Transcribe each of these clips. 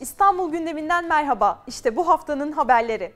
İstanbul gündeminden merhaba, işte bu haftanın haberleri.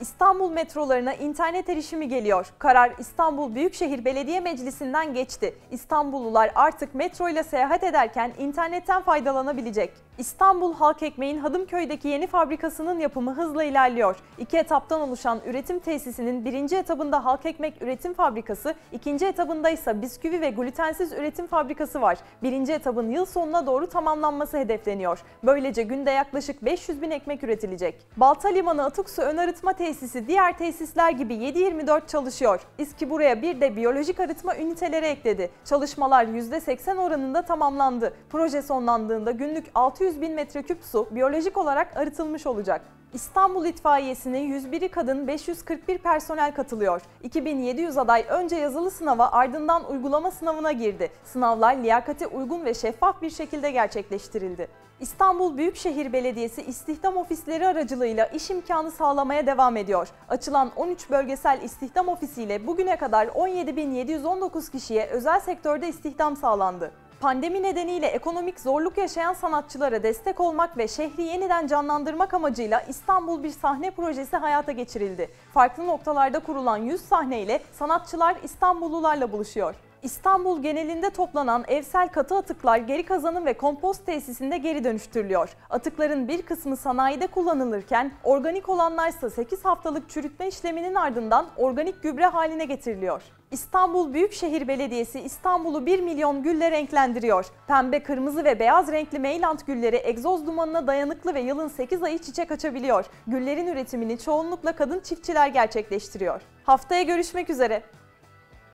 İstanbul metrolarına internet erişimi geliyor. Karar İstanbul Büyükşehir Belediye Meclisi'nden geçti. İstanbullular artık metro ile seyahat ederken internetten faydalanabilecek. İstanbul Halk Ekmeği'nin Hadımköy'deki yeni fabrikasının yapımı hızla ilerliyor. 2 etaptan oluşan üretim tesisinin 1. etabında Halk Ekmek Üretim Fabrikası, 2. etabında ise bisküvi ve glutensiz üretim fabrikası var. 1. etabın yıl sonuna doğru tamamlanması hedefleniyor. Böylece günde yaklaşık 500.000 ekmek üretilecek. Balta Limanı Atıksu Ön Arıtma Tesisi diğer tesisler gibi 7/24 çalışıyor. İSKİ buraya bir de biyolojik arıtma üniteleri ekledi. Çalışmalar %80 oranında tamamlandı. Proje sonlandığında günlük 600.000 metreküp su biyolojik olarak arıtılmış olacak. İstanbul İtfaiyesi'nin 101'i kadın, 541 personel katılıyor. 2700 aday önce yazılı sınava ardından uygulama sınavına girdi. Sınavlar liyakate uygun ve şeffaf bir şekilde gerçekleştirildi. İstanbul Büyükşehir Belediyesi istihdam ofisleri aracılığıyla iş imkanı sağlamaya devam ediyor. Açılan 13 bölgesel istihdam ofisiyle bugüne kadar 17.719 kişiye özel sektörde istihdam sağlandı. Pandemi nedeniyle ekonomik zorluk yaşayan sanatçılara destek olmak ve şehri yeniden canlandırmak amacıyla İstanbul Bir Sahne projesi hayata geçirildi. Farklı noktalarda kurulan 100 sahneyle sanatçılar İstanbullularla buluşuyor. İstanbul genelinde toplanan evsel katı atıklar geri kazanım ve kompost tesisinde geri dönüştürülüyor. Atıkların bir kısmı sanayide kullanılırken organik olanlarsa 8 haftalık çürütme işleminin ardından organik gübre haline getiriliyor. İstanbul Büyükşehir Belediyesi İstanbul'u 1 milyon gülle renklendiriyor. Pembe, kırmızı ve beyaz renkli Maryland gülleri egzoz dumanına dayanıklı ve yılın 8 ayı çiçek açabiliyor. Güllerin üretimini çoğunlukla kadın çiftçiler gerçekleştiriyor. Haftaya görüşmek üzere.